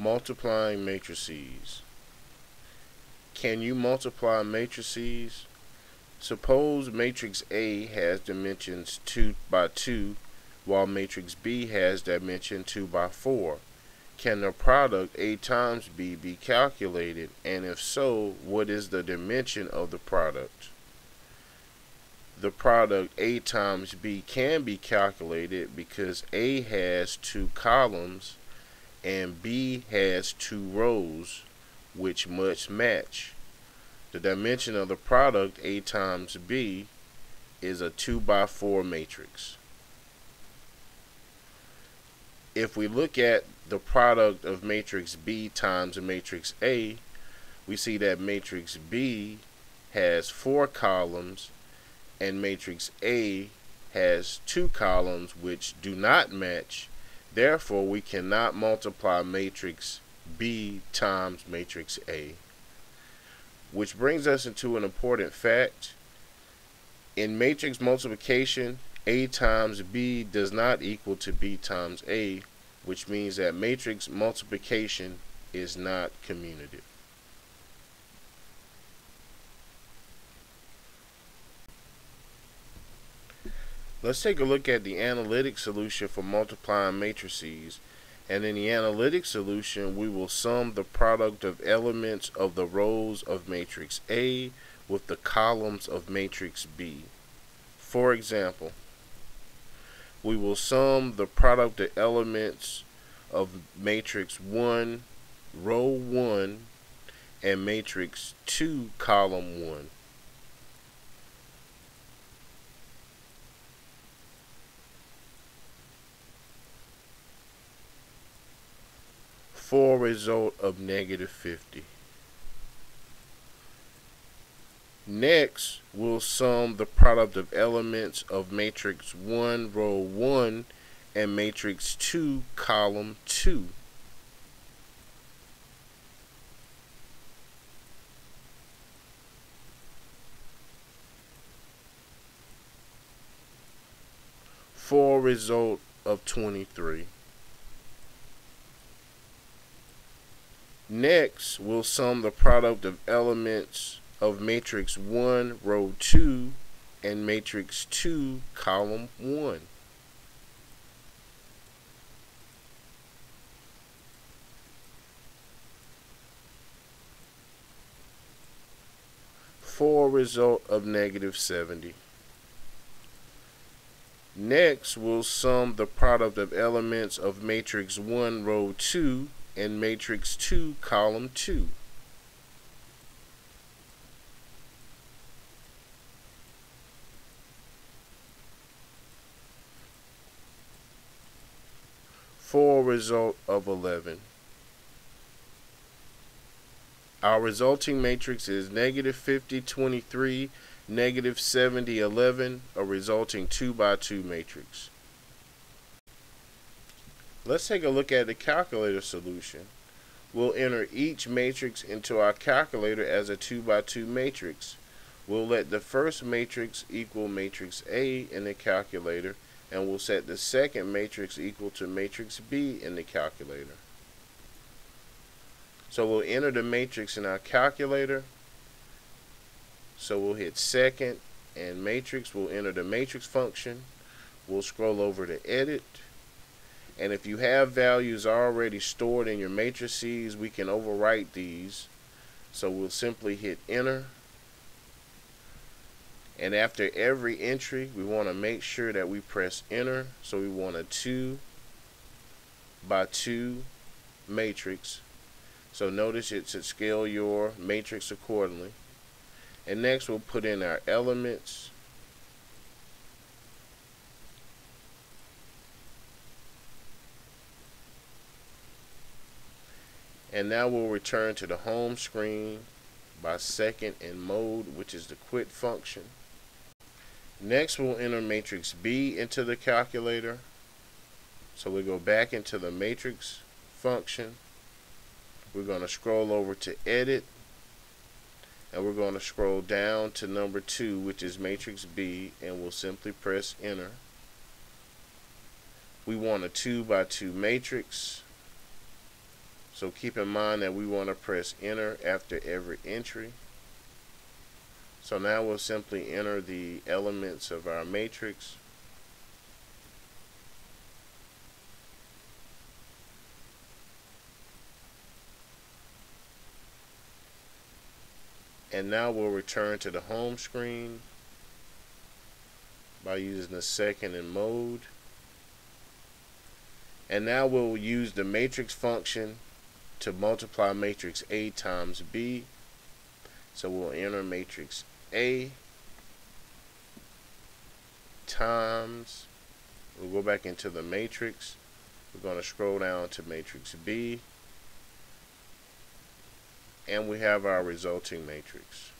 Multiplying matrices. Can you multiply matrices? Suppose matrix A has dimensions 2 by 2, while matrix B has dimension 2 by 4. Can the product A times B be calculated, and if so, what is the dimension of the product? The product A times B can be calculated because A has 2 columns and B has 2 rows, which must match. The dimension of the product A times B is a 2 by 4 matrix. If we look at the product of matrix B times matrix A, we see that matrix B has 4 columns and matrix A has 2 columns which do not match. Therefore, we cannot multiply matrix B times matrix A. Which brings us into an important fact. In matrix multiplication, A times B does not equal to B times A, which means that matrix multiplication is not commutative. Let's take a look at the analytic solution for multiplying matrices, and in the analytic solution we will sum the product of elements of the rows of matrix A with the columns of matrix B. For example, we will sum the product of elements of matrix 1, row 1, and matrix 2, column 1. For a result of -50. Next, we'll sum the product of elements of matrix 1, row 1, and matrix 2, column 2. For a result of 23. Next, we'll sum the product of elements of matrix 1, row 2, and matrix 2, column 1. For a result of -70. Next, we'll sum the product of elements of matrix 1, row 2, and matrix 2, column 2. For a result of 11. Our resulting matrix is -50, 23, -70, 11, a resulting 2 by 2 matrix. Let's take a look at the calculator solution. We'll enter each matrix into our calculator as a 2 by 2 matrix. We'll let the first matrix equal matrix A in the calculator, and we'll set the second matrix equal to matrix B in the calculator. So we'll enter the matrix in our calculator. So we'll hit second and matrix. We'll enter the matrix function. We'll scroll over to edit. And if you have values already stored in your matrices, we can overwrite these. So we'll simply hit enter. And after every entry, we want to make sure that we press enter. So we want a 2 by 2 matrix. So notice it should scale your matrix accordingly. And next we'll put in our elements. And now we'll return to the home screen by second and mode, which is the quit function. Next, we'll enter matrix B into the calculator. So we go back into the matrix function. We're going to scroll over to edit. And we're going to scroll down to number 2, which is matrix B, and we'll simply press enter. We want a 2 by 2 matrix. So keep in mind that we want to press enter after every entry. So now we'll simply enter the elements of our matrix. And now we'll return to the home screen by using the second in mode. And now we'll use the matrix function to multiply matrix A times B. So we'll enter matrix A times, we'll go back into the matrix. We're going to scroll down to matrix B. And we have our resulting matrix.